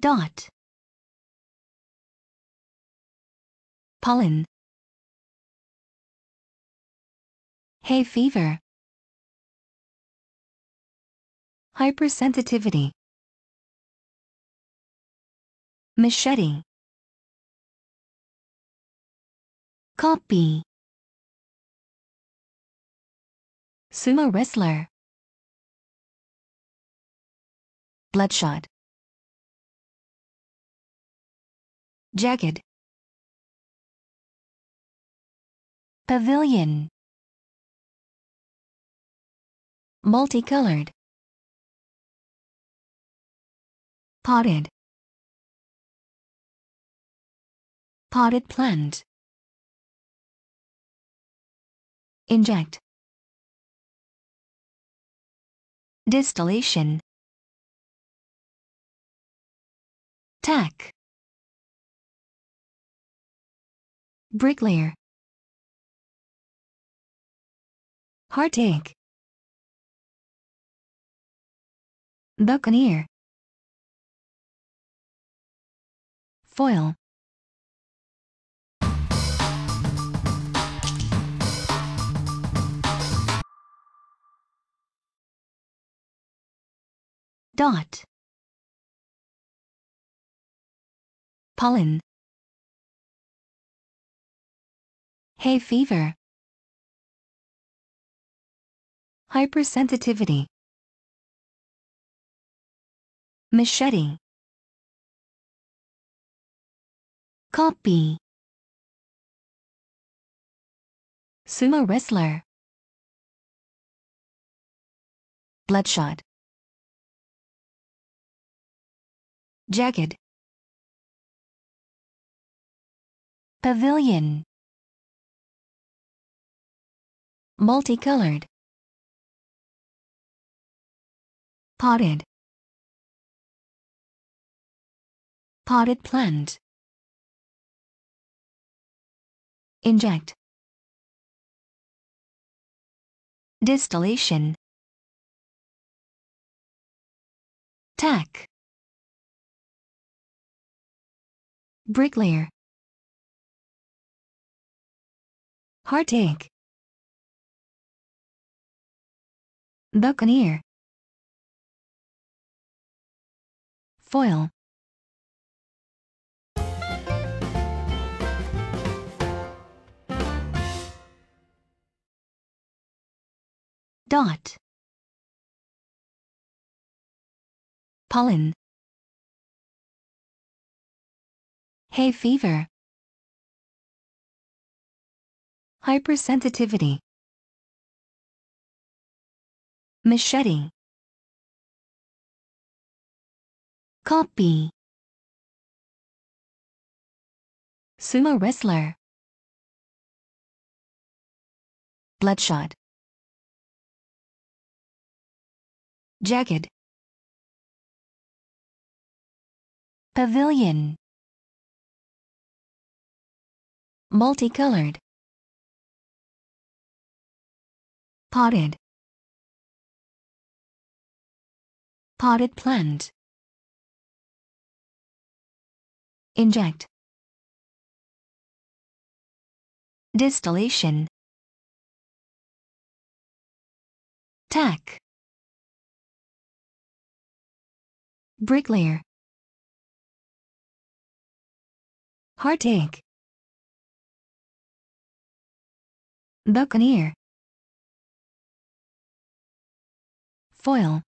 dot. Pollen. Hay fever. Hypersensitivity. Machete. Copy. Sumo wrestler. Bloodshot. Jagged. Pavilion. Multicolored. Potted. Potted plant. Inject. Distillation. Tack. Bricklayer. Heartache. Buccaneer. Foil. Dot. Pollen. Hay fever. Hypersensitivity. Machete. Copy. Sumo wrestler. Bloodshot. Jagged. Pavilion. Multicolored. Potted. Potted plant. Inject. Distillation. Tack. Bricklayer. Heartache. Buccaneer. Foil. Dot. Pollen. Hay fever. Hypersensitivity. Machete. Copy. Sumo wrestler. Bloodshot. Jagged. Pavilion. Multicolored. Potted. Potted plant. Inject. Distillation. Tack. Bricklayer. Heartache. Buccaneer. Foil.